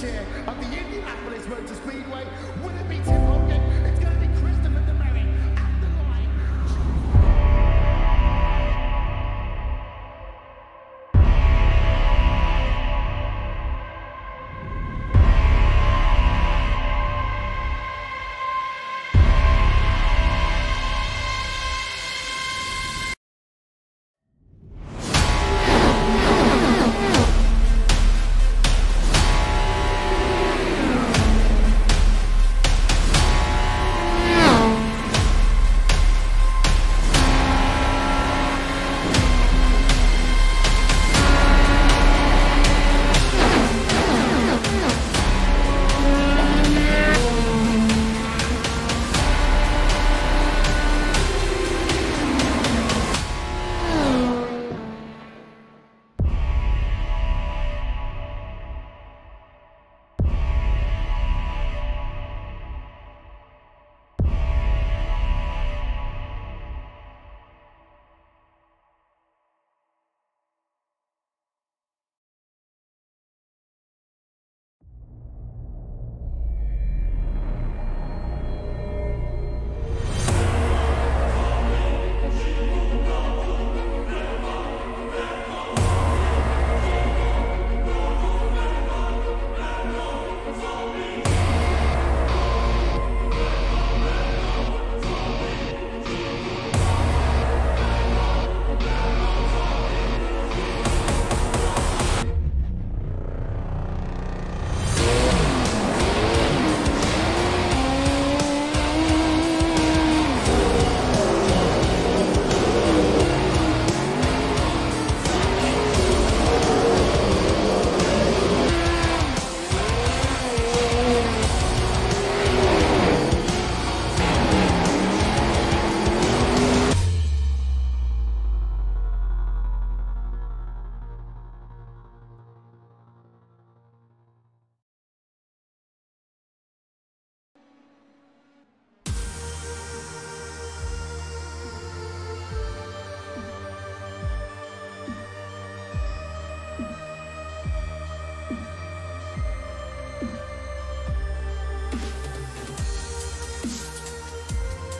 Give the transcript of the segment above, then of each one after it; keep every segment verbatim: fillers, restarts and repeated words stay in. chair of the Indianapolis Motor Speedway. Will it be Tim Hogan? It's going to be Christopher DeMerritt at the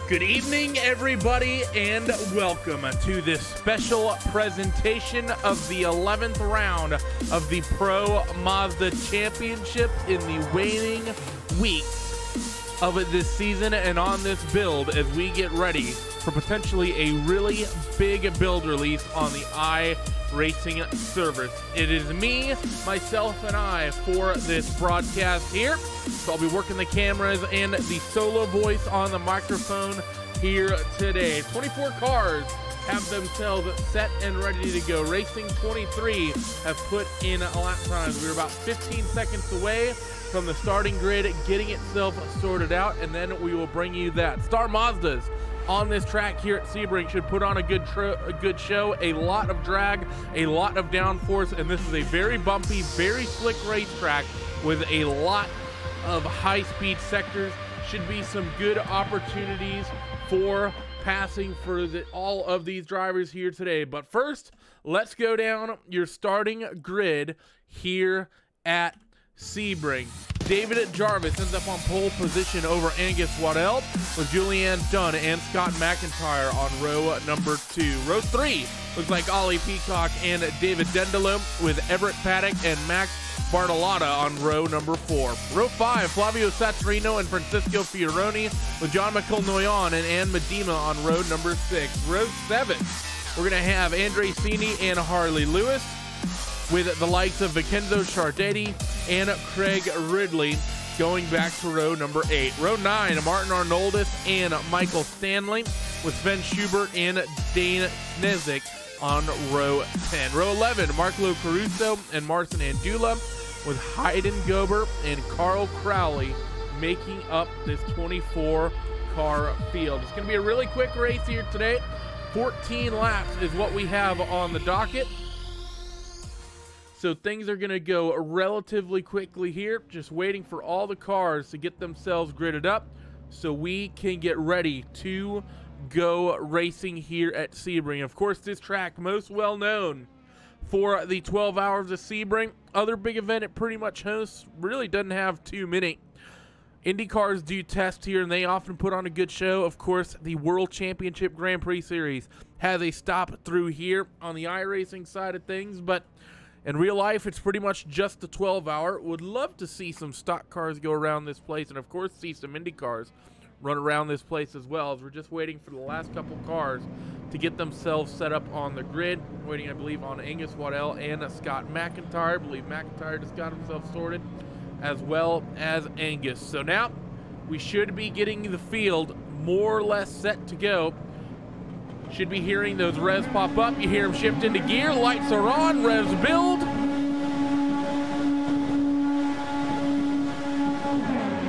Good evening, everybody, and welcome to this special presentation of the eleventh round of the Pro Mazda Championship in the waning weeks of this season and on this build as we get ready for potentially a really big build release on the iRacing servers. It is me, myself, and I for this broadcast here. So I'll be working the cameras and the solo voice on the microphone here today. twenty-four cars have themselves set and ready to go. Racing twenty-three have put in lap times. We're about fifteen seconds away from the starting grid getting itself sorted out, and then we will bring you that. Star Mazdas on this track here at Sebring should put on a good a good show. A lot of drag, a lot of downforce, and this is a very bumpy, very slick racetrack with a lot of high-speed sectors. Should be some good opportunities for passing for the, all of these drivers here today. But first, let's go down your starting grid here at Sebring. David Jarvis ends up on pole position over Angus Waddell, with Julianne Dunn and Scott McIntyre on row number two. Row three looks like Ollie Peacock and David Jarvis, with Everett Paddock and Max Bortolotta on row number four. Row five, Flavio Saturino and Francisco Fioroni, with John McElnoyon and Ann Medima on row number six. Row seven, we're going to have Andre Sini and Harley Lewis, with the likes of Vikenzo Chardetti and Craig Ridley going back to row number eight. Row nine, Martin Arnoldis and Michael Stanley, with Sven Schubert and Dana Snezik on row ten. Row eleven, Marco Caruso and Marcin Andula, with Hayden Gober and Carl Crowley making up this twenty-four car field. It's going to be a really quick race here today. fourteen laps is what we have on the docket. So things are going to go relatively quickly here, just waiting for all the cars to get themselves gridded up so we can get ready to go racing here at Sebring. Of course, this track most well known for the twelve hours of Sebring. Other big event it pretty much hosts, really doesn't have too many. IndyCars do test here, and they often put on a good show. Of course, the World Championship Grand Prix Series has a stop through here on the iRacing side of things, but in real life, it's pretty much just the twelve hour. Would love to see some stock cars go around this place, and of course, see some IndyCars run around this place as well, as we're just waiting for the last couple cars to get themselves set up on the grid. Waiting, I believe, on Angus Waddell and a Scott McIntyre. I believe McIntyre just got himself sorted, as well as Angus. So now we should be getting the field more or less set to go. Should be hearing those revs pop up. You hear them shift into gear. Lights are on. Revs build.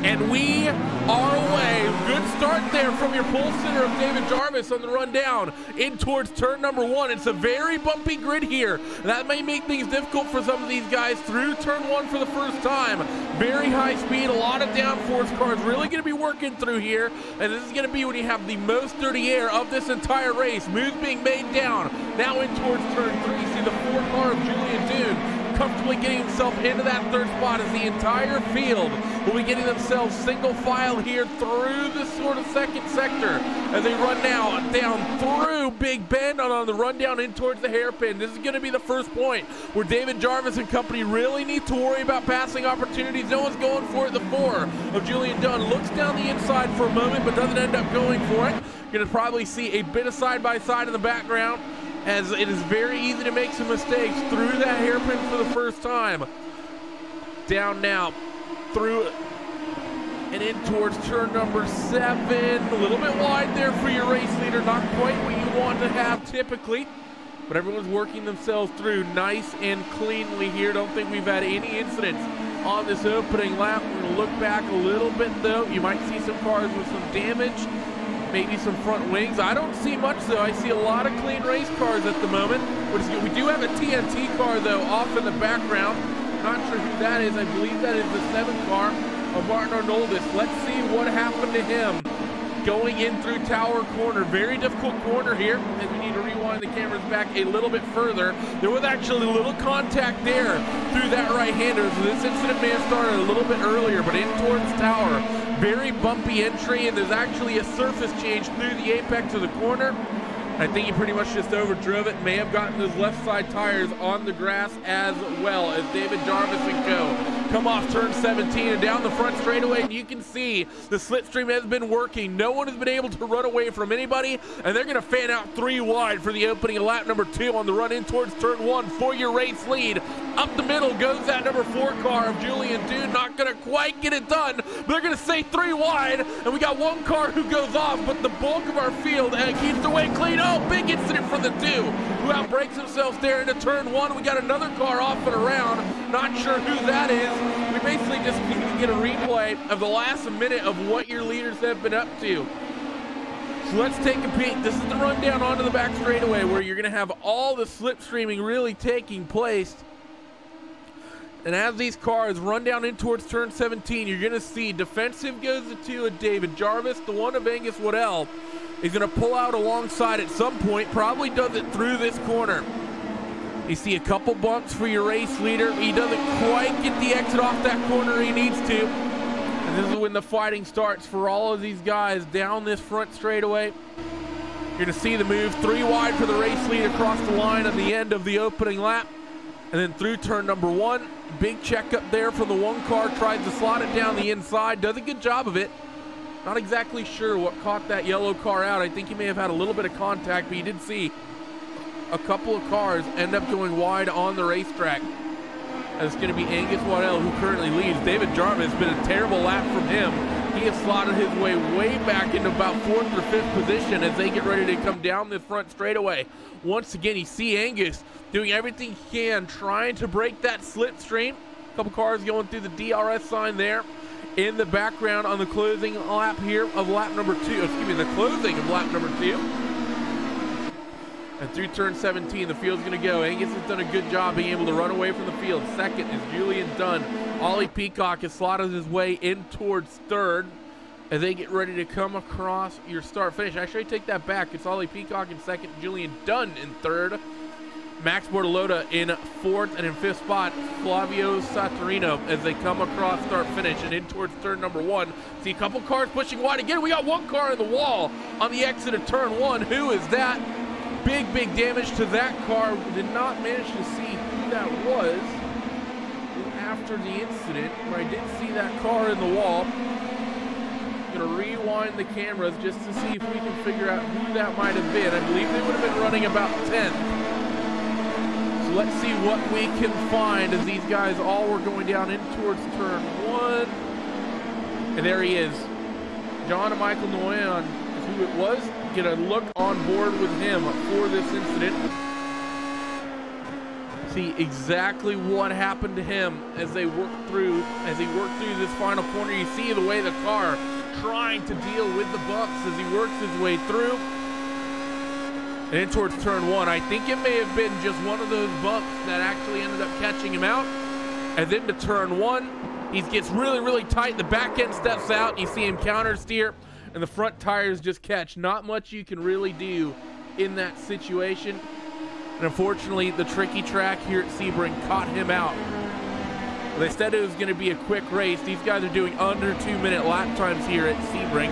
And we are away. Good start there from your pole sitter of David Jarvis on the run down in towards turn number one. It's a very bumpy grid here. That may make things difficult for some of these guys through turn one for the first time. Very high speed, a lot of downforce. Cars really going to be working through here, and this is going to be when you have the most dirty air of this entire race. Moves being made down. Now in towards turn three, see the four car of Julianne Dunn comfortably getting himself into that third spot as the entire field will be getting themselves single file here through the sort of second sector as they run now down through Big Bend on, on the run down in towards the hairpin. This is going to be the first point where David Jarvis and company really need to worry about passing opportunities. No one's going for it. The four of Julianne Dunn looks down the inside for a moment but doesn't end up going for it. Going to probably see a bit of side-by-side in the background, as it is very easy to make some mistakes through that hairpin for the first time. Down now through and in towards turn number seven. A little bit wide there for your race leader. Not quite what you want to have typically, but everyone's working themselves through nice and cleanly here. Don't think we've had any incidents on this opening lap. We're going to look back a little bit though. You might see some cars with some damage, maybe some front wings. I don't see much though. I see a lot of clean race cars at the moment. We do have a T N T car though off in the background. Not sure who that is. I believe that is the seven car of Martin Arnoldis. Let's see what happened to him going in through Tower Corner. Very difficult corner here, and we need to rewind the cameras back a little bit further. There was actually a little contact there through that right-hander, so this incident may have started a little bit earlier, but in towards Tower. Very bumpy entry, and there's actually a surface change through the apex of the corner. I think he pretty much just overdrove it. May have gotten those left side tires on the grass as well, as David Jarvis and co. come off turn seventeen and down the front straightaway, and you can see the slipstream has been working. No one has been able to run away from anybody, and they're going to fan out three wide for the opening of lap number two on the run in towards turn one for your race lead. Up the middle goes that number four car of Julianne Dunn. Not going to quite get it done, but they're going to stay three wide, and we got one car who goes off, but the bulk of our field uh, keeps the way clean. Oh, big incident for the two, who outbreaks himself there into turn one. We got another car off and around. Not sure who that is. We basically just need to get a replay of the last minute of what your leaders have been up to. So let's take a peek. This is the rundown onto the back straightaway where you're going to have all the slipstreaming really taking place. And as these cars run down in towards turn seventeen, you're going to see defensive goes the two of David Jarvis. The one of Angus Waddell is going to pull out alongside at some point. Probably does it through this corner. You see a couple bumps for your race leader. He doesn't quite get the exit off that corner he needs to. And this is when the fighting starts for all of these guys down this front straightaway. You're going to see the move three wide for the race lead across the line at the end of the opening lap. And then through turn number one, big check up there from the one car, tries to slot it down the inside, does a good job of it. Not exactly sure what caught that yellow car out. I think he may have had a little bit of contact, but you did see a couple of cars end up going wide on the racetrack. And it's going to be Angus Waddell who currently leads. David Jarvis has been a terrible lap from him. He has slotted his way way back into about fourth or fifth position as they get ready to come down the front straightaway. Once again, you see Angus doing everything he can, trying to break that slipstream. A couple cars going through the D R S sign there in the background on the closing lap here of lap number two. Excuse me, the closing of lap number two. And through turn seventeen, the field's going to go. Angus has done a good job being able to run away from the field. Second is Julianne Dunn. Ollie Peacock has slotted his way in towards third as they get ready to come across your start finish. Actually, I take that back. It's Ollie Peacock in second, Julianne Dunn in third. Max Bortolotta in fourth, and in fifth spot, Flavio Saturino, as they come across start finish and in towards turn number one. See a couple cars pushing wide again. We got one car in the wall on the exit of turn one. Who is that? Big, big damage to that car. We did not manage to see who that was after the incident, but I did see that car in the wall. To rewind the cameras just to see if we can figure out who that might have been. I believe they would have been running about tenth. So let's see what we can find, as these guys all were going down in towards turn one. And there he is. John McElnoyon is who it was. Get a look on board with him for this incident. See exactly what happened to him as they work through, as he worked through this final corner. You see the way the car trying to deal with the bumps as he works his way through. And in towards turn one, I think it may have been just one of those bumps that actually ended up catching him out. And then to turn one, he gets really, really tight. The back end steps out. You see him counter steer, and the front tires just catch. Not much you can really do in that situation. And unfortunately, the tricky track here at Sebring caught him out. They said it was going to be a quick race. These guys are doing under two-minute lap times here at Sebring.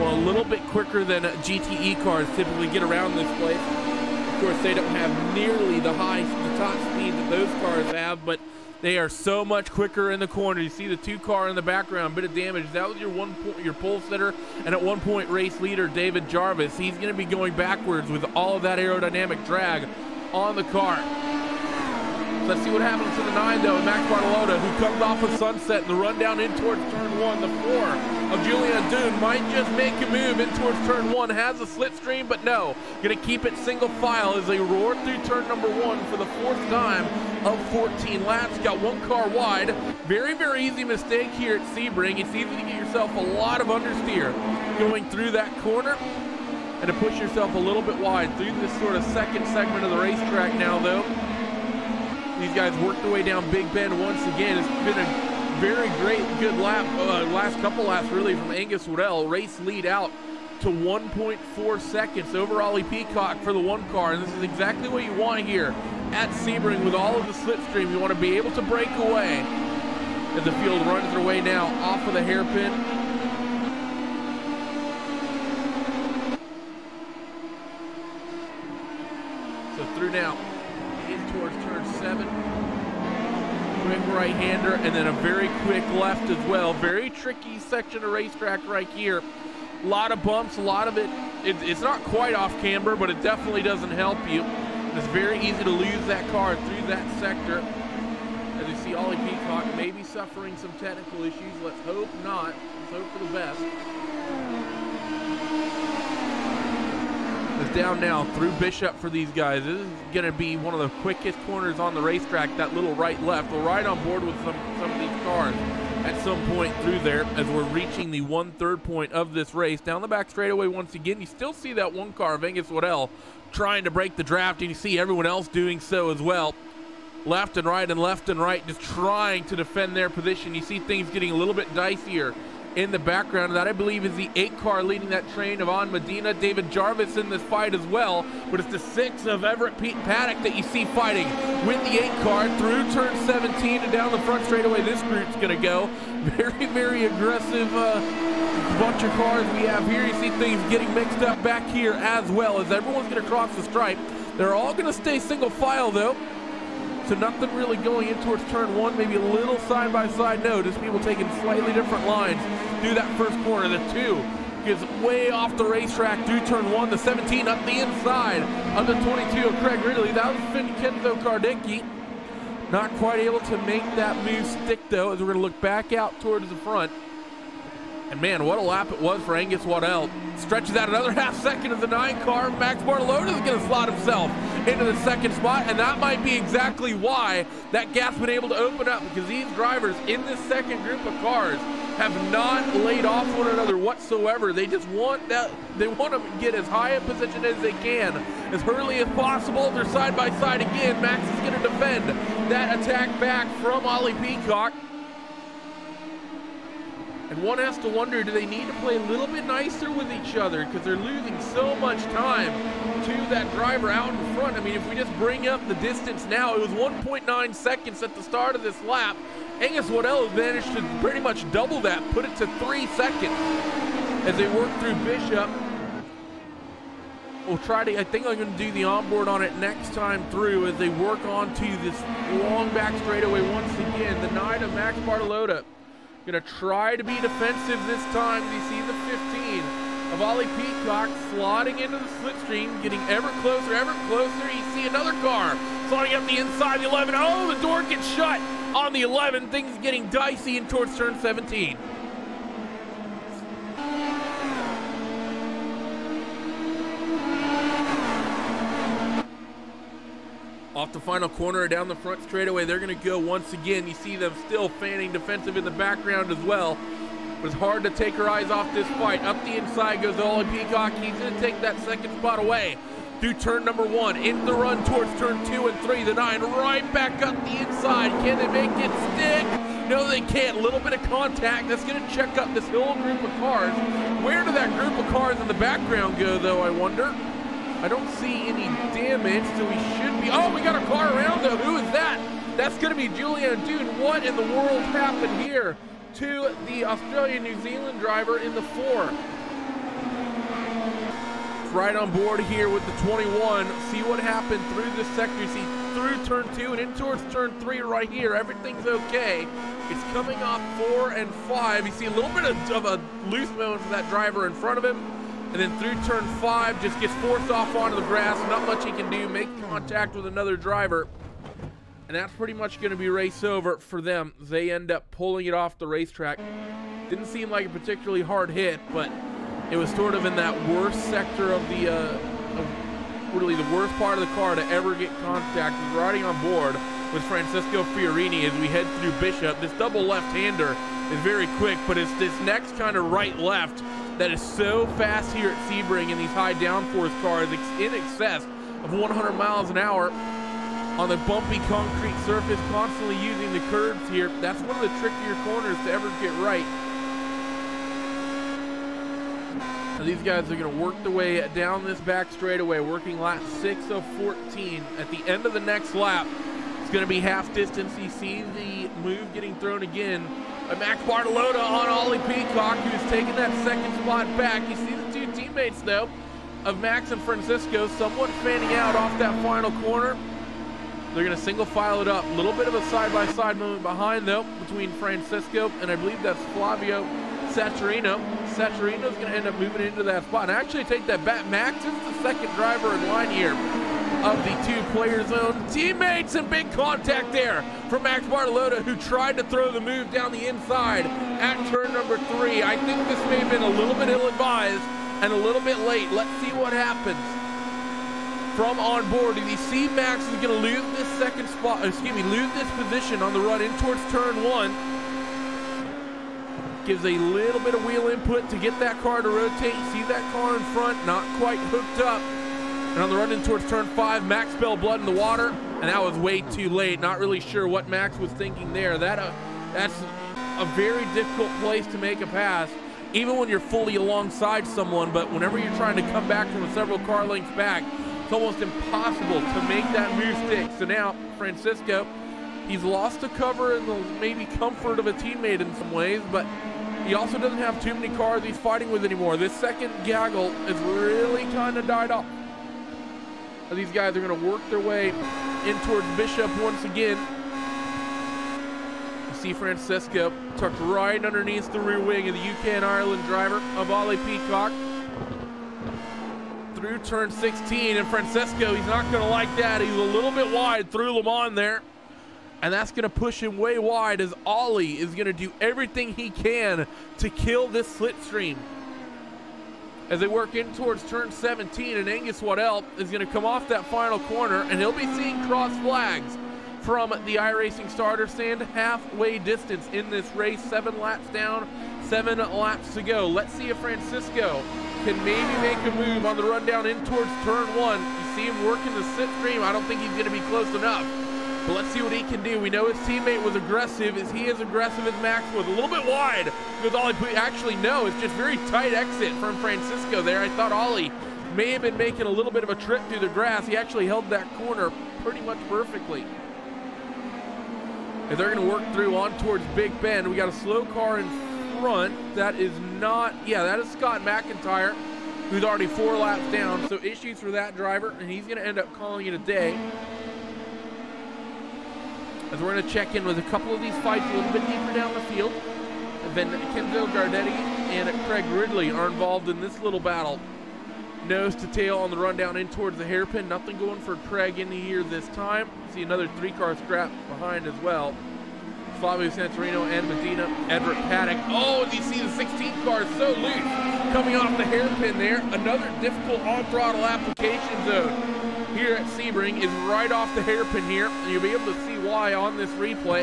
Well, a little bit quicker than G T E cars typically get around this place. Of course, they don't have nearly the high, the top speed that those cars have, but they are so much quicker in the corner. You see the two car in the background, bit of damage. That was your one point, your pole sitter, and at one point race leader David Jarvis. He's going to be going backwards with all of that aerodynamic drag on the car. Let's see what happens to the nine, though, and Max Bortolotta, who comes off of sunset, and the run down in towards turn one. The four of Julianne Dunn might just make a move in towards turn one. Has a slipstream, but no. Going to keep it single file as they roar through turn number one for the fourth time of fourteen laps. Got one car wide. Very, very easy mistake here at Sebring. It's easy to get yourself a lot of understeer going through that corner and to push yourself a little bit wide through this sort of second segment of the racetrack now, though. These guys worked their way down Big Bend once again. It's been a very great, good lap, uh, last couple laps really from Angus Waddell. Race lead out to one point four seconds over Ollie Peacock for the one car. And this is exactly what you want here at Sebring with all of the slipstream. You want to be able to break away as the field runs their way now off of the hairpin. So through now. Towards turn seven, quick right-hander, and then a very quick left as well. Very tricky section of racetrack right here. A lot of bumps, a lot of it, it it's not quite off camber, but it definitely doesn't help you. It's very easy to lose that car through that sector. As you see, Ollie Peacock maybe suffering some technical issues. Let's hope not. Let's hope for the best. It's down now through Bishop for these guys. This is going to be one of the quickest corners on the racetrack, that little right-left. We're right on board with some, some of these cars at some point through there as we're reaching the one-third point of this race. Down the back straightaway once again, you still see that one car, Angus Waddell, trying to break the draft, and you see everyone else doing so as well. Left and right and left and right, just trying to defend their position. You see things getting a little bit dicier in the background. That, I believe, is the eight car leading that train of Ann Medima. David Jarvis in this fight as well, but it's the six of Everett Paddock that you see fighting with the eight car through turn seventeen and down the front straightaway. This group's going to go very, very aggressive uh, bunch of cars we have here. You see things getting mixed up back here as well as everyone's going to cross the stripe. They're all going to stay single file, though. So nothing really going in towards turn one, maybe a little side-by-side. No, just people taking slightly different lines through that first corner. The two gets way off the racetrack through turn one. The seventeen up the inside of the twenty-two of Craig Ridley. That was Vikenzo Chardetti. Not quite able to make that move stick, though, as we're going to look back out towards the front. And, man, what a lap it was for Angus Waddell. Stretches out another half second of the nine car. Max Bortolotta is going to slot himself into the second spot, and that might be exactly why that gap's been able to open up, because these drivers in this second group of cars have not laid off one another whatsoever. They just want that, they want to get as high a position as they can, as early as possible. They're side by side again. Max is going to defend that attack back from Ollie Peacock. And one has to wonder, do they need to play a little bit nicer with each other, because they're losing so much time to that driver out in front. I mean, if we just bring up the distance now, it was one point nine seconds at the start of this lap. Angus Waddell managed to pretty much double that, put it to three seconds as they work through Bishop. We'll try to, I think I'm going to do the onboard on it next time through as they work onto this long back straightaway once again. The nine of Max Bortolotta. Going to try to be defensive this time. You see the fifteen of Ollie Peacock slotting into the slipstream, getting ever closer, ever closer. You see another car slotting up the inside of the eleven. Oh, the door gets shut on the eleven. Things getting dicey in towards turn seventeen. Off the final corner down the front straightaway, they're going to go once again. You see them still fanning defensive in the background as well. It was hard to take her eyes off this fight. Up the inside goes Ollie Peacock. He's going to take that second spot away through turn number one. In the run towards turn two and three, the nine right back up the inside. Can they make it stick? No, they can't. A little bit of contact. That's going to check up this whole group of cars. Where did that group of cars in the background go, though, I wonder? I don't see any damage, so we should be... Oh, we got a car around, though. Who is that? That's going to be Julianne Dunn. What in the world happened here to the Australian-New Zealand driver in the four? Right on board here with the twenty-one. See what happened through this sector. You see through turn two and in towards turn three right here. Everything's okay. It's coming off four and five. You see a little bit of, of a loose moment for that driver in front of him. And then through turn five, just gets forced off onto the grass. Not much he can do, make contact with another driver. And that's pretty much gonna be race over for them. They end up pulling it off the racetrack. Didn't seem like a particularly hard hit, but it was sort of in that worst sector of the, uh, of really the worst part of the car to ever get contact. He's riding on board with Francisco Fioroni as we head through Bishop. This double left-hander is very quick, but it's this next kind of right-left that is so fast here at Sebring in these high downforce cars, in excess of one hundred miles an hour on the bumpy concrete surface, constantly using the curves here. That's one of the trickier corners to ever get right. Now these guys are gonna work their way down this back straightaway, working lap six of fourteen. At the end of the next lap, it's gonna be half distance. You see the move getting thrown again. Max Bortolotta on Ollie Peacock, who's taking that second spot back. You see the two teammates, though, of Max and Francisco somewhat fanning out off that final corner. They're going to single file it up. A little bit of a side-by-side moment behind, though, between Francisco and I believe that's Flavio Saturino. Saturino's going to end up moving into that spot. And I actually take that back. Max is the second driver in line here of the two-player zone. Teammates and big contact there from Max Bortolotta, who tried to throw the move down the inside at turn number three. I think this may have been a little bit ill-advised and a little bit late. Let's see what happens from on board. If you see Max is gonna lose this second spot, excuse me, lose this position on the run in towards turn one. Gives a little bit of wheel input to get that car to rotate. You see that car in front, not quite hooked up. And on the run in towards turn five, Max fell blood in the water, and that was way too late. Not really sure what Max was thinking there. That uh, that's a very difficult place to make a pass, even when you're fully alongside someone. But whenever you're trying to come back from several car lengths back, it's almost impossible to make that move stick. So now Francisco, he's lost the cover and the maybe comfort of a teammate in some ways, but he also doesn't have too many cars he's fighting with anymore. This second gaggle has really kind of died off. These guys are going to work their way in towards Bishop once again. You see Francisco tucked right underneath the rear wing of the U K and Ireland driver of Ollie Peacock. Through turn sixteen, and Francisco, he's not going to like that. He's a little bit wide, threw him on there. And that's going to push him way wide as Ollie is going to do everything he can to kill this slipstream. As they work in towards turn seventeen, and Angus Waddell is going to come off that final corner, and he'll be seeing cross flags from the iRacing starter stand halfway distance in this race. Seven laps down, seven laps to go. Let's see if Francisco can maybe make a move on the rundown in towards turn one. You see him working the slipstream. I don't think he's going to be close enough But let's see what he can do. We know his teammate was aggressive. Is he as aggressive as Max was? A little bit wide because Ollie actually, no, it's just very tight exit from Francisco there. I thought Ollie may have been making a little bit of a trip through the grass. He actually held that corner pretty much perfectly. And they're going to work through on towards Big Bend. We got a slow car in front. That is not, yeah, that is Scott McIntyre, who's already four laps down. So issues for that driver, and he's going to end up calling it a day. As we're going to check in with a couple of these fights a little bit deeper down the field. And then Vikenzo Chardetti and Craig Ridley are involved in this little battle. Nose to tail on the rundown in towards the hairpin. Nothing going for Craig in here this time. See another three-car scrap behind as well. Flavio Saturino, Ann Medima, Everett Paddock. Oh, do you see the sixteen car so loose coming off the hairpin there? Another difficult on-throttle application zone here at Sebring is right off the hairpin here. You'll be able to see why on this replay.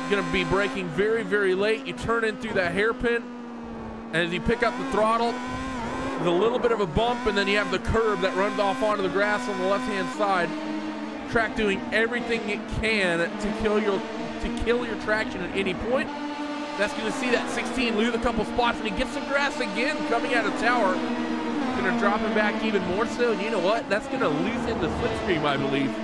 You're going to be braking very, very late. You turn in through that hairpin, and as you pick up the throttle, a little bit of a bump, and then you have the curb that runs off onto the grass on the left-hand side. Track doing everything it can to kill your to kill your traction at any point. That's going to see that sixteen lose a couple spots, and he gets the grass again coming out of tower. Going to drop him back even more so, and you know what? That's going to lose him the slipstream, I believe.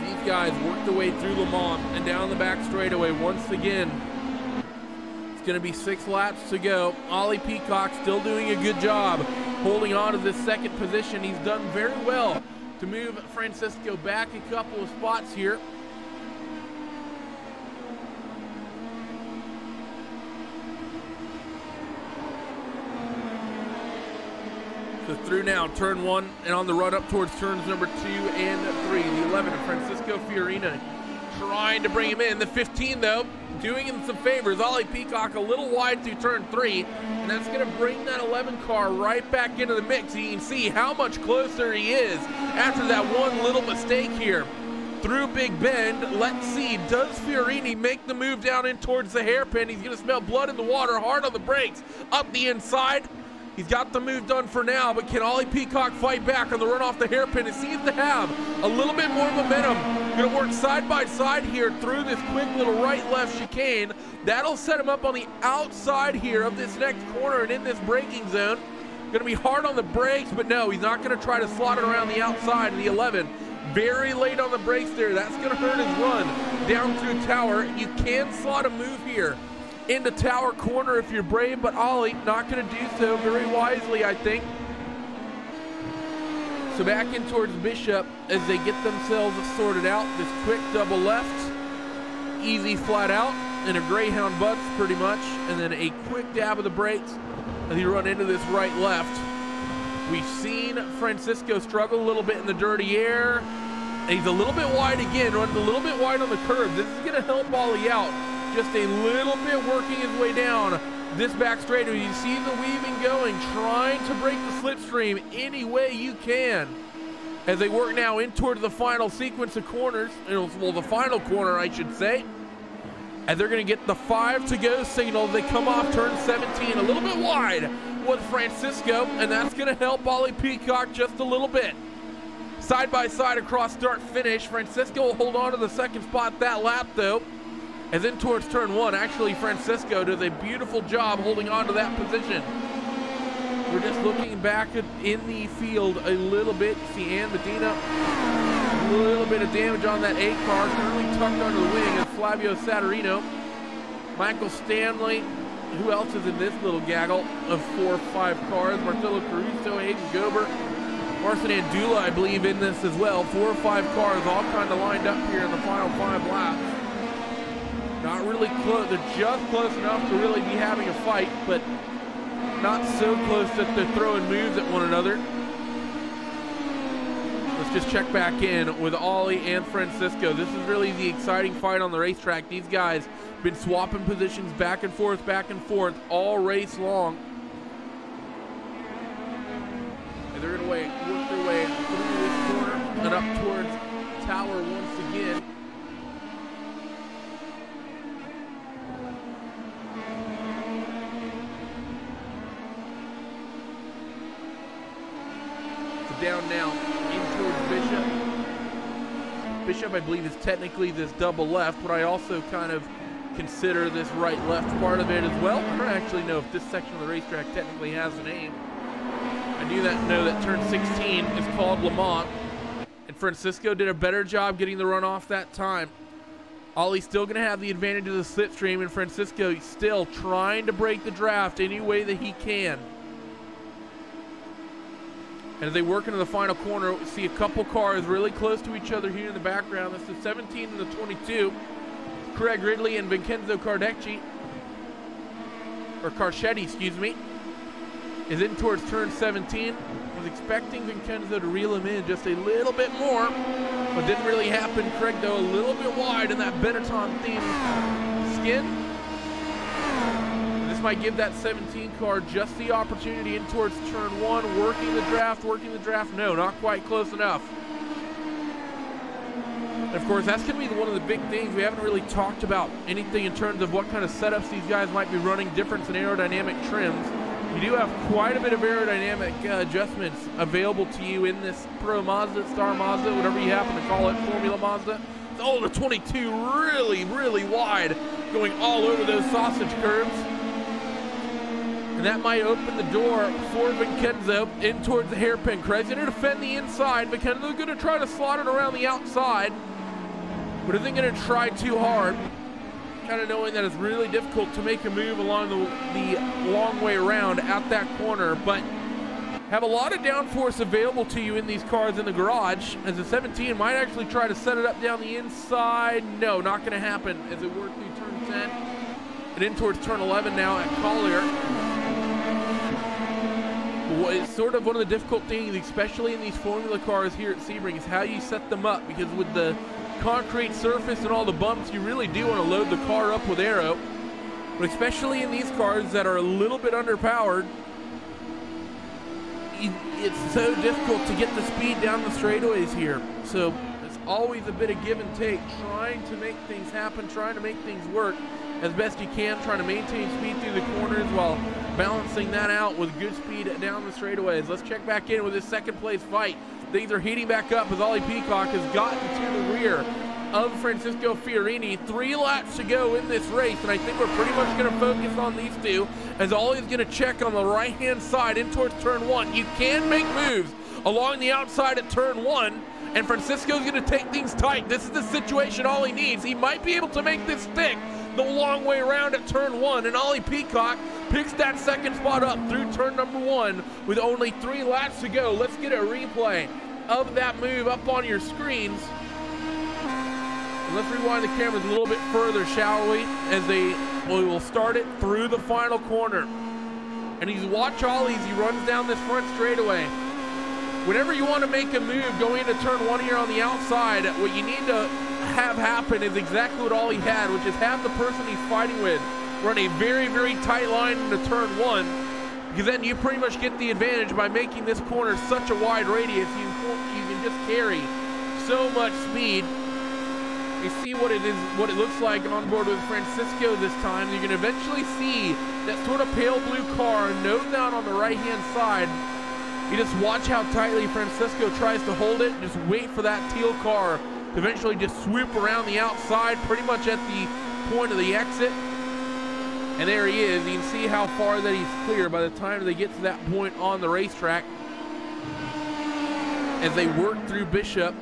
These guys work their way through Le Mans and down the back straightaway once again. It's going to be six laps to go. Ollie Peacock still doing a good job holding on to this second position. He's done very well to move Francisco back a couple of spots here. So through now, turn one, and on the run up towards turns number two and three. The eleven of Francisco Fioroni trying to bring him in. The fifteen, though, doing him some favors. Ollie Peacock a little wide through turn three, and that's going to bring that eleven car right back into the mix. You can see how much closer he is after that one little mistake here. Through Big Bend, let's see, does Fiorini make the move down in towards the hairpin? He's going to smell blood in the water, hard on the brakes, up the inside. He's got the move done for now, but can Ollie Peacock fight back on the run off the hairpin? He seems to have a little bit more momentum. Gonna work side by side here through this quick little right-left chicane. That'll set him up on the outside here of this next corner and in this braking zone. Gonna be hard on the brakes, but no, he's not gonna try to slot it around the outside of the eleven. Very late on the brakes there. That's gonna hurt his run down through tower. You can slot a move here into tower corner if you're brave, but Ollie not going to do so very wisely, I think. So back in towards Bishop as they get themselves sorted out. This quick double left, easy flat out, and a Greyhound butts pretty much, and then a quick dab of the brakes as you run into this right left. We've seen Francisco struggle a little bit in the dirty air. He's a little bit wide again, runs a little bit wide on the curve. This is going to help Ollie out. Just a little bit working his way down this back straightaway. You see the weaving going, trying to break the slipstream any way you can. As they work now in towards the final sequence of corners, well, the final corner, I should say. And they're going to get the five to go signal. They come off turn seventeen, a little bit wide with Francisco, and that's going to help Ollie Peacock just a little bit. Side by side across start finish. Francisco will hold on to the second spot that lap, though. As in towards turn one, actually Francisco does a beautiful job holding on to that position. We're just looking back at, in the field a little bit. See Ann Medima, a little bit of damage on that eight car, currently tucked under the wing of Flavio Saturino. Michael Stanley, who else is in this little gaggle of four or five cars? Marcelo Caruso, Hayden Gober, Marcin Andula, I believe, in this as well. Four or five cars all kind of lined up here in the final five laps. Not really close, they're just close enough to really be having a fight, but not so close that they're throwing moves at one another. Let's just check back in with Ollie and Francisco. This is really the exciting fight on the racetrack. These guys have been swapping positions back and forth, back and forth, all race long. And they're gonna wait, work their way through this corner and up towards tower once again. down now in towards Bishop. Bishop, I believe, is technically this double left, but I also kind of consider this right-left part of it as well. I don't actually know if this section of the racetrack technically has a name. I do that know that turn sixteen is called Lamont, and Francisco did a better job getting the run off that time. Ollie's still going to have the advantage of the slipstream, and Francisco is still trying to break the draft any way that he can. And as they work into the final corner, we see a couple cars really close to each other here in the background. That's the seventeen and the twenty-two. Craig Ridley and Vikenzo Chardetti, or Carchetti, excuse me, is in towards turn seventeen. I was expecting Vincenzo to reel him in just a little bit more, but didn't really happen. Craig, though, a little bit wide in that Benetton-themed skin. This might give that seventeen car just the opportunity in towards turn one, working the draft, working the draft. No, not quite close enough. And of course, that's going to be one of the big things. We haven't really talked about anything in terms of what kind of setups these guys might be running, difference in aerodynamic trims. You do have quite a bit of aerodynamic uh, adjustments available to you in this Pro Mazda, Star Mazda, whatever you happen to call it, Formula Mazda. Oh, the twenty-two really, really wide, going all over those sausage curves. And that might open the door for Vikenzo in towards the hairpin. Craig's going to defend the inside. Vikenzo's going to try to slot it around the outside, but isn't going to try too hard, kind of knowing that it's really difficult to make a move along the, the long way around at that corner, but have a lot of downforce available to you in these cars in the garage, as the seventeen might actually try to set it up down the inside. No, not going to happen as it worked through turn ten and in towards turn eleven now at Collier. It's sort of one of the difficult things, especially in these Formula cars here at Sebring, is how you set them up, because with the concrete surface and all the bumps, you really do want to load the car up with aero, but especially in these cars that are a little bit underpowered, it's so difficult to get the speed down the straightaways here. So it's always a bit of give and take, trying to make things happen, trying to make things work as best you can, trying to maintain speed through the corners while balancing that out with good speed down the straightaways. Let's check back in with this second place fight. Things are heating back up as Ollie Peacock has gotten to the rear of Francisco Fiorini. Three laps to go in this race, and I think we're pretty much going to focus on these two, as Ollie's going to check on the right-hand side in towards turn one. You can make moves along the outside at turn one, and Francisco's going to take things tight. This is the situation Ollie needs. He might be able to make this stick the long way around at turn one, and Ollie Peacock picks that second spot up through turn number one with only three laps to go. Let's get a replay of that move up on your screens. And let's rewind the cameras a little bit further, shall we? As they we will start it through the final corner. And he's watch Ollie as he runs down this front straightaway. Whenever you want to make a move going into turn one here on the outside, what you need to have happen is exactly what Ollie had, which is have the person he's fighting with run a very, very tight line into turn one, because then you pretty much get the advantage by making this corner such a wide radius. You, you can just carry so much speed. You see what it is, what it looks like on board with Francisco this time. You can eventually see that sort of pale blue car nose down on the right-hand side. You just watch how tightly Francisco tries to hold it. Just wait for that teal car to eventually just swoop around the outside, pretty much at the point of the exit. And there he is. You can see how far that he's clear by the time they get to that point on the racetrack, as they work through Bishop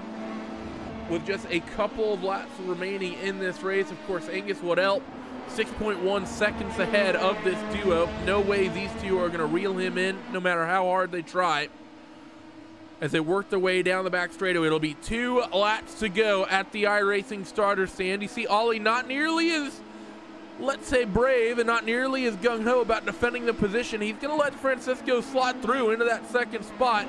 with just a couple of laps remaining in this race. Of course, Angus Waddell, six point one seconds ahead of this duo. No way these two are going to reel him in, no matter how hard they try. As they work their way down the back straightaway, it'll be two laps to go at the iRacing starter stand. You see Ollie not nearly as, let's say, brave and not nearly as gung-ho about defending the position. He's going to let Francisco slot through into that second spot.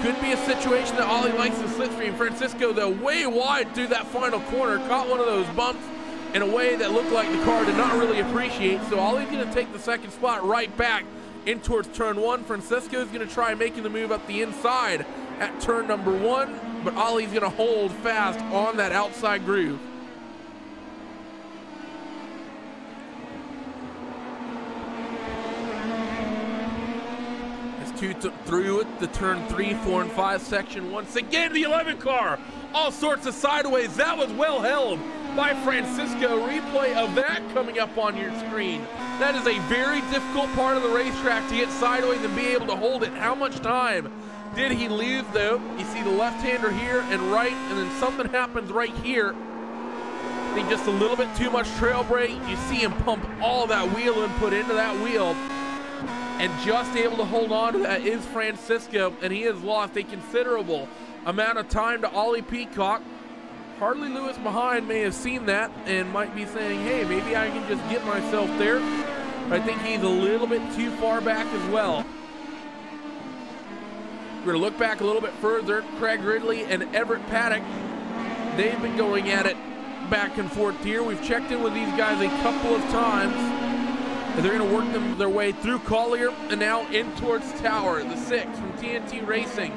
Could be a situation that Ollie likes to slipstream. Francisco, though, way wide through that final corner, caught one of those bumps in a way that looked like the car did not really appreciate. So Ollie's going to take the second spot right back in towards turn one. Francisco's going to try making the move up the inside at turn number one, but Ollie's going to hold fast on that outside groove. two to, through the turn three, four, and five section. Once again, the eleven car, all sorts of sideways. That was well held by Francisco. Replay of that coming up on your screen. That is a very difficult part of the racetrack to get sideways and be able to hold it. How much time did he lose, though? You see the left-hander here and right, and then something happens right here. I think just a little bit too much trail brake. You see him pump all that wheel input into that wheel, and just able to hold on to that is Francisco, and he has lost a considerable amount of time to Ollie Peacock. Harley Lewis behind may have seen that and might be saying, hey, maybe I can just get myself there. But I think he's a little bit too far back as well. We're gonna look back a little bit further. Craig Ridley and Everett Paddock, they've been going at it back and forth here. We've checked in with these guys a couple of times. They're going to work them their way through Collier and now in towards Tower, the six from T N T Racing.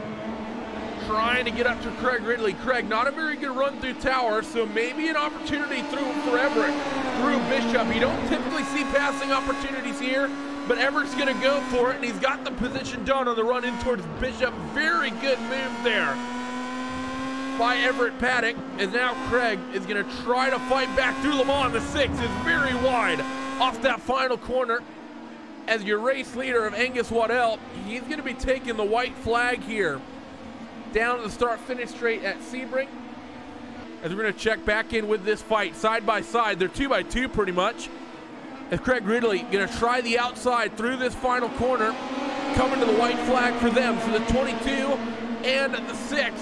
Trying to get up to Craig Ridley. Craig, not a very good run through Tower, so maybe an opportunity through for Everett, through Bishop. You don't typically see passing opportunities here, but Everett's going to go for it, and he's got the position done on the run in towards Bishop. Very good move there by Everett Paddock, and now Craig is going to try to fight back through Lamont. The six is very wide off that final corner. As your race leader of Angus Waddell, he's going to be taking the white flag here down to the start-finish straight at Sebring. As we're going to check back in with this fight side by side, they're two by two pretty much. As Craig Ridley going to try the outside through this final corner, coming to the white flag for them. So the twenty-two and the six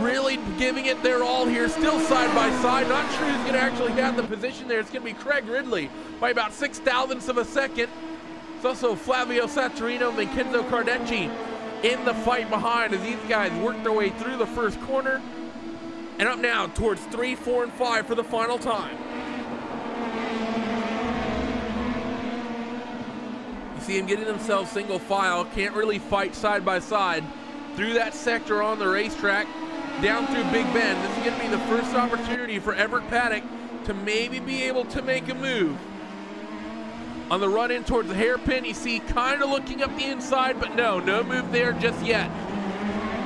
really giving it their all here, still side by side. Not sure who's gonna actually have the position there. It's gonna be Craig Ridley by about six thousandths of a second. It's also Flavio Saturino, Vikenzo Chardetti in the fight behind as these guys work their way through the first corner and up now towards three, four, and five for the final time. You see him getting themselves single file, can't really fight side by side through that sector on the racetrack. Down through Big Bend, this is going to be the first opportunity for Everett Paddock to maybe be able to make a move. On the run in towards the hairpin, you see kind of looking up the inside, but no, no move there just yet.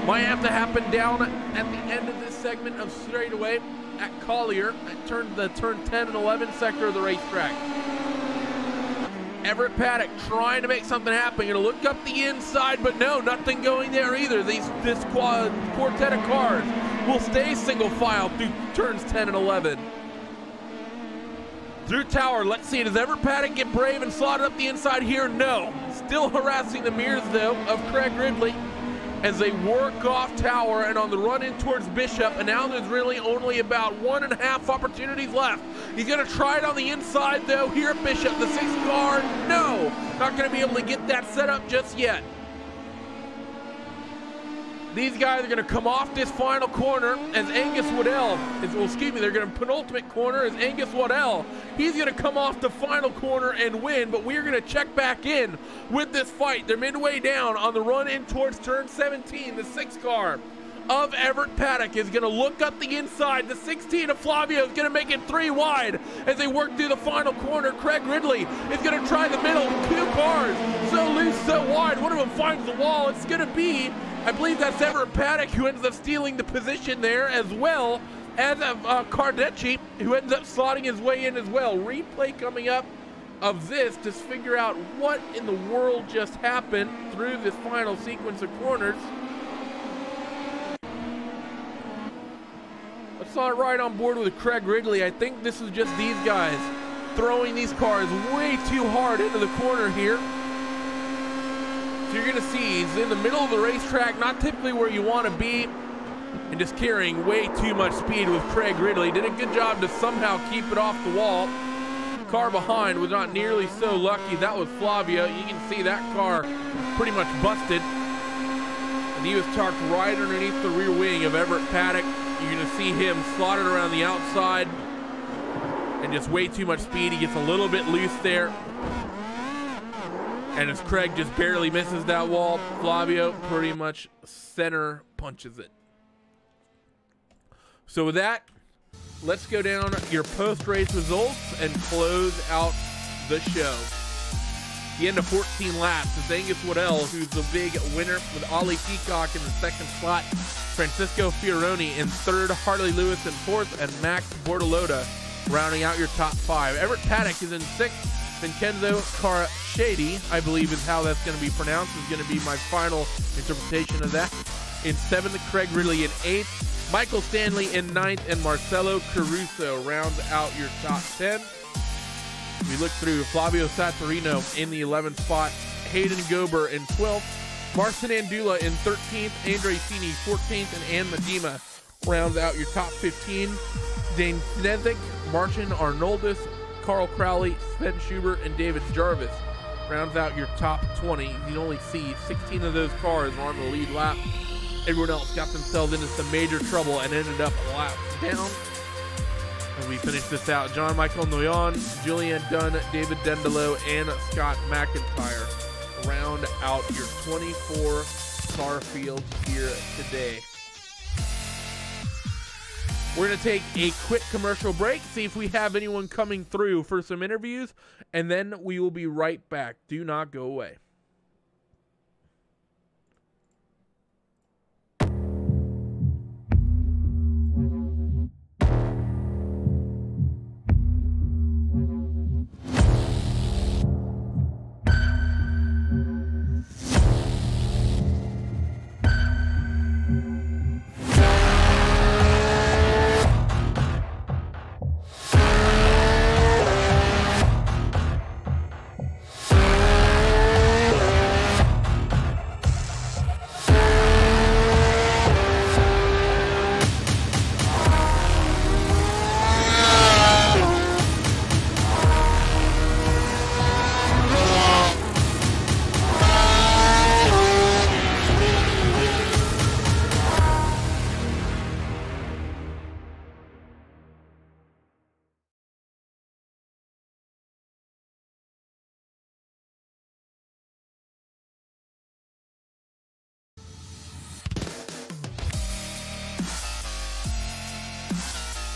Might have to happen down at the end of this segment of straightaway at Collier, at turn, the turn ten and eleven sector of the racetrack. Everett Paddock trying to make something happen. Gonna look up the inside, but no, nothing going there either. These, this quad, quartet of cars will stay single file through turns ten and eleven. Through Tower, let's see, does Everett Paddock get brave and slot up the inside here? No. Still harassing the mirrors, though, of Craig Ridley as they work off Tower and on the run in towards Bishop, and now there's really only about one and a half opportunities left. He's gonna try it on the inside though, here at Bishop, the sixth car, no! Not gonna be able to get that set up just yet. These guys are gonna come off this final corner as Angus Waddell, is, well excuse me, they're gonna penultimate corner as Angus Waddell. He's gonna come off the final corner and win, but we're gonna check back in with this fight. They're midway down on the run in towards turn seventeen, the sixth car of Everett Paddock is gonna look up the inside. The sixteen of Flavio is gonna make it three wide as they work through the final corner. Craig Ridley is gonna try the middle. Two cars, so loose, so wide. One of them finds the wall. It's gonna be, I believe that's Everett Paddock who ends up stealing the position there, as well as uh, Chardetti, who ends up slotting his way in as well. Replay coming up of this to figure out what in the world just happened through this final sequence of corners. It's not right on board with Craig Ridley. I think this is just these guys throwing these cars way too hard into the corner here. So you're gonna see he's in the middle of the racetrack, not typically where you want to be, and just carrying way too much speed with Craig Ridley. Did a good job to somehow keep it off the wall. The car behind was not nearly so lucky. That was Flavio. You can see that car pretty much busted. And he was tucked right underneath the rear wing of Everett Paddock. You're gonna see him slotted around the outside and just way too much speed. He gets a little bit loose there. And as Craig just barely misses that wall, Flavio pretty much center punches it. So with that, let's go down your post-race results and close out the show. the end of fourteen laps as Angus Waddell, who's the big winner, with Ollie Peacock in the second spot, Francisco Fioroni in third, Harley Lewis in fourth, and Max Bortolotta rounding out your top five. Everett Paddock is in sixth. Vikenzo Chardetti, I believe is how that's going to be pronounced, is going to be my final interpretation of that. In seventh, Craig Ridley in eighth, Michael Stanley in ninth, and Marcelo Caruso rounds out your top ten. We look through Flavio Saturino in the eleventh spot, Hayden Gober in twelfth, Marcin Andula in thirteenth, Andre Sini fourteenth, and Ann Medima rounds out your top fifteen. Dana Snezik, Martin Arnoldis, Carl Crowley, Sven Schubert, and David Jarvis rounds out your top twenty. You can only see sixteen of those cars are on the lead lap. Everyone else got themselves into some major trouble and ended up a lap down. And we finish this out. John McElnoyon, Julianne Dunn, David Jarvis, and Scott McIntyre round out your twenty-four car field here today. We're going to take a quick commercial break, see if we have anyone coming through for some interviews, and then we will be right back. Do not go away.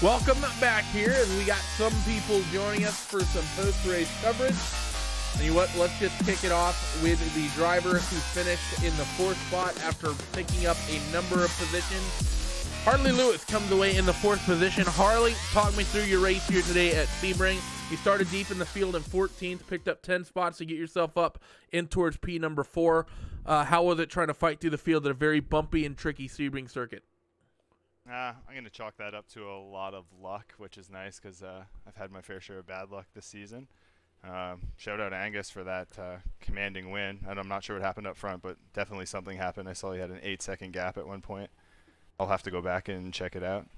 Welcome back here, and we got some people joining us for some post-race coverage. And you know what, let's just kick it off with the driver who finished in the fourth spot after picking up a number of positions. Harley Lewis comes away in the fourth position. Harley, talk me through your race here today at Sebring. You started deep in the field in fourteenth, picked up ten spots to get yourself up in towards P number four. Uh, how was it trying to fight through the field at a very bumpy and tricky Sebring circuit? Uh, I'm going to chalk that up to a lot of luck, which is nice because uh, I've had my fair share of bad luck this season. Um, shout out Angus for that uh, commanding win. And I'm not sure what happened up front, but definitely something happened. I saw he had an eight second gap at one point. I'll have to go back and check it out.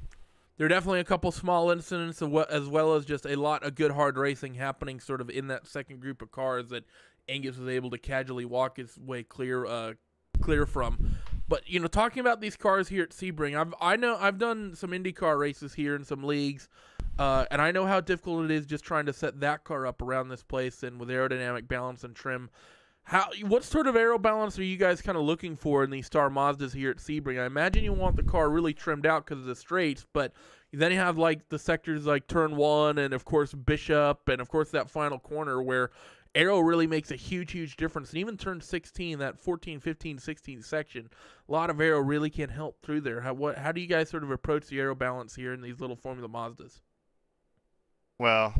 There are definitely a couple small incidents as well as just a lot of good hard racing happening sort of in that second group of cars that Angus was able to casually walk his way clear, uh, clear from. But, you know, talking about these cars here at Sebring, I've, I know I've done some IndyCar races here in some leagues, uh, and I know how difficult it is just trying to set that car up around this place and with aerodynamic balance and trim. How, what sort of aero balance are you guys kind of looking for in these Star Mazdas here at Sebring? I imagine you want the car really trimmed out because of the straights, but then you have, like, the sectors like Turn one and, of course, Bishop and, of course, that final corner where aero really makes a huge, huge difference. And even turn sixteen, that fourteen, fifteen, sixteen section, a lot of aero really can help through there. How, what, how do you guys sort of approach the aero balance here in these little Formula Mazdas? Well,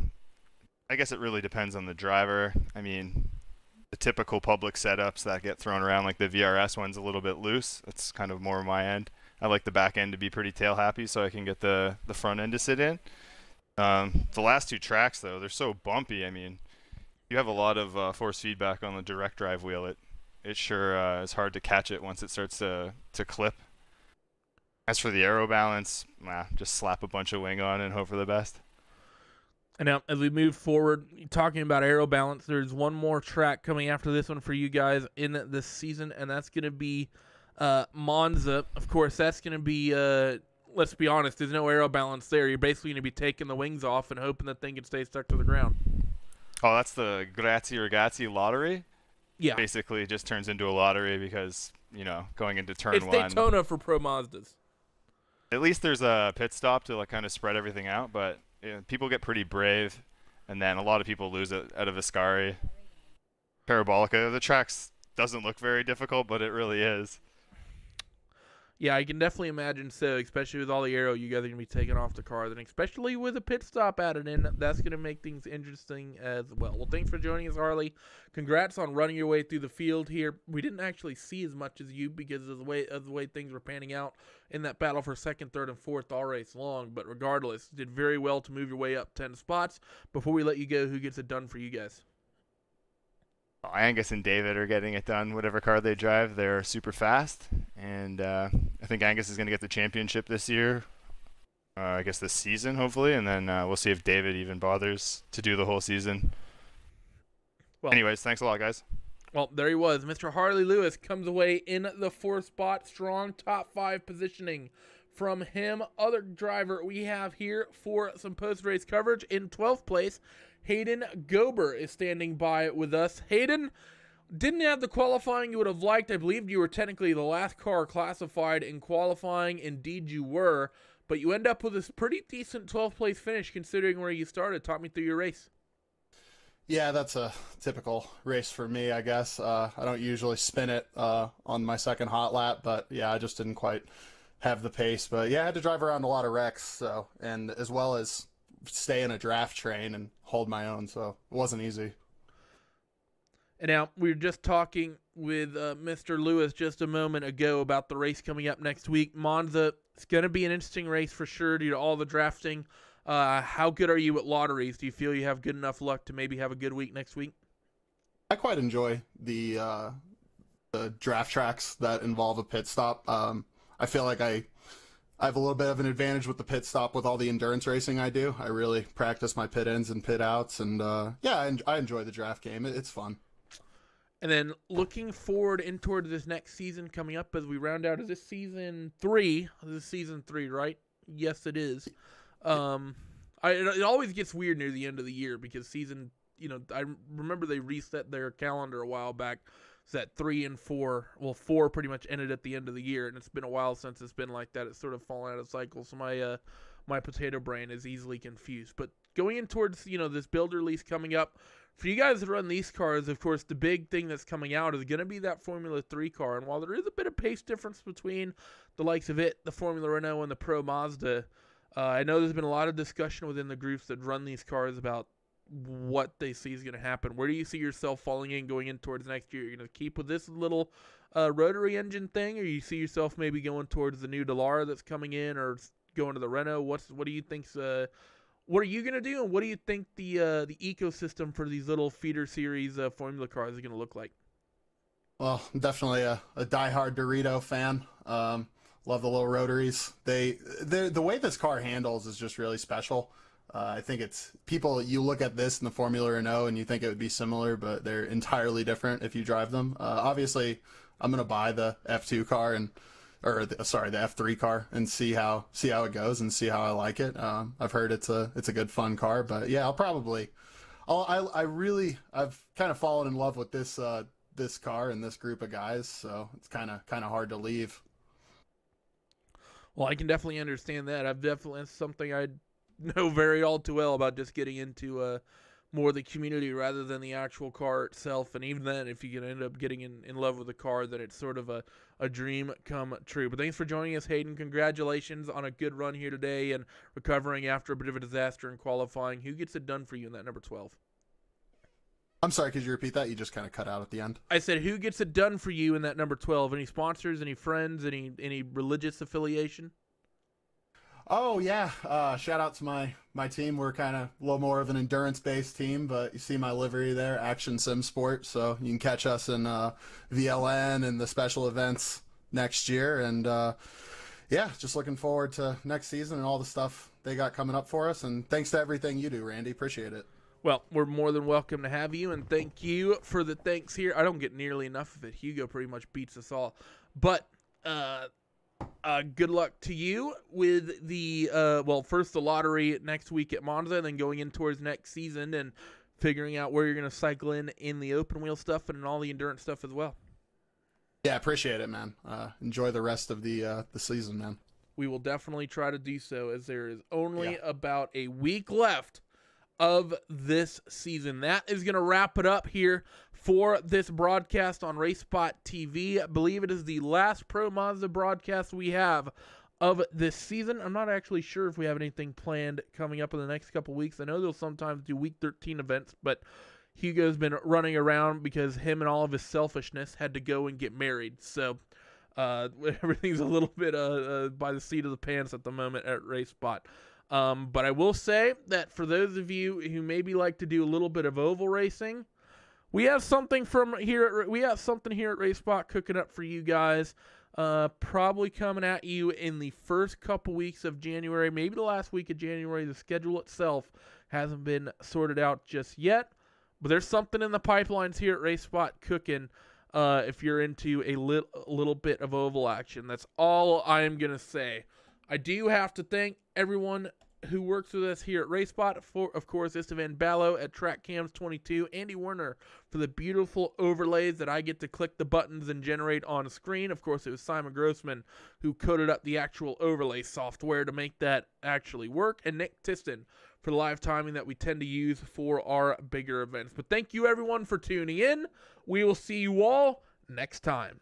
I guess it really depends on the driver. I mean, the typical public setups that get thrown around, like the V R S one's a little bit loose. That's kind of more my end. I like the back end to be pretty tail happy so I can get the, the front end to sit in. Um, the last two tracks, though, they're so bumpy. I mean, you have a lot of uh, force feedback on the direct drive wheel. It it sure uh, is hard to catch it once it starts to, to clip. As for the aero balance, nah, just slap a bunch of wing on and hope for the best. And now as we move forward, talking about aero balance, there's one more track coming after this one for you guys in this season, and that's going to be uh, Monza. Of course, that's going to be, uh, let's be honest, there's no aero balance there. You're basically going to be taking the wings off and hoping that thing can stay stuck to the ground. Oh, that's the Grazie Ragazzi lottery? Yeah. Basically, it just turns into a lottery because, you know, going into turn it's one. It's Daytona for Pro Mazdas. At least there's a pit stop to like kind of spread everything out, but you know, people get pretty brave, and then a lot of people lose it out of Ascari. Parabolica. The track doesn't look very difficult, but it really is. Yeah, I can definitely imagine so, especially with all the aero you guys are going to be taking off the car, and especially with a pit stop added in, that's going to make things interesting as well. Well, thanks for joining us, Harley. Congrats on running your way through the field here. We didn't actually see as much as you because of the way, of the way things were panning out in that battle for second, third, and fourth all race long, but regardless, did very well to move your way up ten spots. Before we let you go, who gets it done for you guys? Well, Angus and David are getting it done. Whatever car they drive, they're super fast, and uh, I think Angus is going to get the championship this year. Uh, I guess this season, hopefully, and then uh, we'll see if David even bothers to do the whole season. Well, anyways, thanks a lot, guys. Well, there he was. Mister Harley Lewis comes away in the fourth spot, strong top five positioning from him. Other driver we have here for some post-race coverage in twelfth place. Hayden Gober is standing by with us. Hayden, didn't have the qualifying you would have liked. I believe you were technically the last car classified in qualifying. Indeed you were, but you end up with this pretty decent twelfth place finish considering where you started. Talk me through your race. Yeah, that's a typical race for me, I guess. Uh, I don't usually spin it uh, on my second hot lap, but yeah, I just didn't quite have the pace. But yeah, I had to drive around a lot of wrecks, so, and as well as stay in a draft train and hold my own, so it wasn't easy. And now we were just talking with uh, Mister Lewis just a moment ago about the race coming up next week. Monza, it's going to be an interesting race for sure due to all the drafting. Uh, how good are you at lotteries? Do you feel you have good enough luck to maybe have a good week next week? I quite enjoy the, uh, the draft tracks that involve a pit stop. Um, I feel like I... I have a little bit of an advantage with the pit stop with all the endurance racing I do. I really practice my pit ins and pit outs, and uh, yeah, I, en I enjoy the draft game. It it's fun. And then looking forward in toward this next season coming up as we round out, is this season three? This is season three, right? Yes, it is. Um, I, it always gets weird near the end of the year because season, you know, I remember they reset their calendar a while back. So that three and four, well, four pretty much ended at the end of the year, and it's been a while since it's been like that. It's sort of fallen out of cycle, so my uh, my potato brain is easily confused. But going in towards, you know, this build release coming up, for you guys that run these cars, of course, the big thing that's coming out is going to be that Formula Three car. And while there is a bit of pace difference between the likes of it, the Formula Renault, and the Pro Mazda, uh, I know there's been a lot of discussion within the groups that run these cars about what they see is going to happen. Where do you see yourself falling in going in towards next year? You're going to keep with this little uh, rotary engine thing, or you see yourself maybe going towards the new Dallara that's coming in, or going to the Renault? What's what do you think's uh, what are you going to do, and what do you think the uh, the ecosystem for these little feeder series uh, Formula cars is going to look like? Well, I'm definitely a, a diehard Dorito fan. Um, love the little rotaries. They the way this car handles is just really special. Uh, I think it's people, you look at this in the Formula Renault and you think it would be similar, but they're entirely different if you drive them. Uh, obviously, I'm going to buy the F two car and, or the, sorry, the F three car and see how, see how it goes and see how I like it. Um, I've heard it's a, it's a good fun car, but yeah, I'll probably, I'll, I, I really, I've kind of fallen in love with this, uh, this car and this group of guys. So it's kind of, kind of hard to leave. Well, I can definitely understand that. I've definitely, it's something I'd know very all too well about, just getting into uh, more of the community rather than the actual car itself. And even then, if you can end up getting in, in love with the car, then it's sort of a, a dream come true. But thanks for joining us, Hayden. Congratulations on a good run here today and recovering after a bit of a disaster in qualifying. Who gets it done for you in that number twelve? I'm sorry, could you repeat that? You just kind of cut out at the end. I said, who gets it done for you in that number twelve? Any sponsors, any friends, any any religious affiliation? Oh yeah, uh, shout out to my my team. We're kind of a little more of an endurance based team, but you see my livery there, Action Sim Sport. So you can catch us in uh, V L N and the special events next year. And uh, yeah, just looking forward to next season and all the stuff they got coming up for us. And thanks to everything you do, Randy. Appreciate it. Well, we're more than welcome to have you, and thank you for the thanks here. I don't get nearly enough of it. Hugo pretty much beats us all, but. Uh, Uh, good luck to you with the, uh, well, first the lottery next week at Monza, and then going in towards next season and figuring out where you're going to cycle in in the open wheel stuff and in all the endurance stuff as well. Yeah, appreciate it, man. Uh, enjoy the rest of the uh, the season, man. We will definitely try to do so, as there is only yeah. about a week left of this season. That is going to wrap it up here for this broadcast on Race Spot T V. I believe it is the last Pro Mazda broadcast we have of this season. I'm not actually sure if we have anything planned coming up in the next couple weeks. I know they'll sometimes do week thirteen events, but Hugo's been running around because him and all of his selfishness had to go and get married. So uh, everything's a little bit uh, uh, by the seat of the pants at the moment at Race Spot. Um, but I will say that for those of you who maybe like to do a little bit of oval racing, we have something from here. At, we have something here at Race Spot cooking up for you guys. Uh, probably coming at you in the first couple weeks of January, maybe the last week of January. The schedule itself hasn't been sorted out just yet, but there's something in the pipelines here at Race Spot cooking. Uh, if you're into a little, little bit of oval action, that's all I am going to say. I do have to thank everyone who works with us here at Race Spot. For, of course, Istvan Ballo at Track Cams twenty-two, Andy Werner for the beautiful overlays that I get to click the buttons and generate on screen. Of course, it was Simon Grossman who coded up the actual overlay software to make that actually work, and Nick Tiston for the live timing that we tend to use for our bigger events. But thank you, everyone, for tuning in. We will see you all next time.